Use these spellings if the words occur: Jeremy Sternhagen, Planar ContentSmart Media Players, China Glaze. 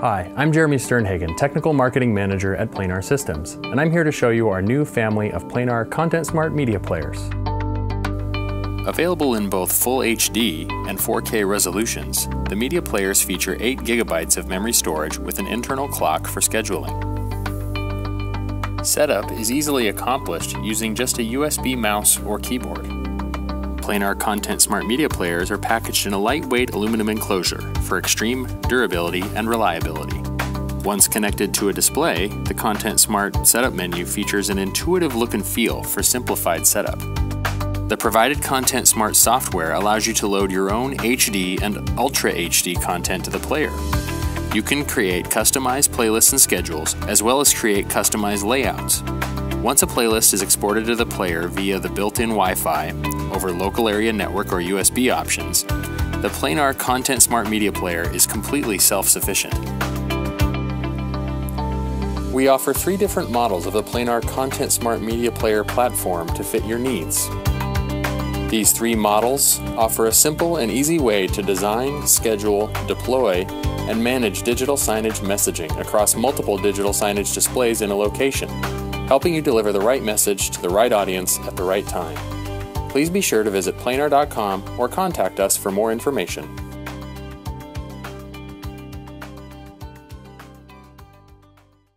Hi, I'm Jeremy Sternhagen, Technical Marketing Manager at Planar Systems, and I'm here to show you our new family of Planar ContentSmart Media Players. Available in both Full HD and 4K resolutions, the media players feature 8 gigabytes of memory storage with an internal clock for scheduling. Setup is easily accomplished using just a USB mouse or keyboard. Planar ContentSmart Media Players are packaged in a lightweight aluminum enclosure for extreme durability and reliability. Once connected to a display, the ContentSmart setup menu features an intuitive look and feel for simplified setup. The provided ContentSmart software allows you to load your own HD and Ultra HD content to the player. You can create customized playlists and schedules, as well as create customized layouts. Once a playlist is exported to the player via the built-in Wi-Fi, over local area network or USB options, the Planar ContentSmart Media Player is completely self-sufficient. We offer 3 different models of the Planar ContentSmart Media Player platform to fit your needs. These 3 models offer a simple and easy way to design, schedule, deploy, and manage digital signage messaging across multiple digital signage displays in a location, helping you deliver the right message to the right audience at the right time. Please be sure to visit planar.com or contact us for more information.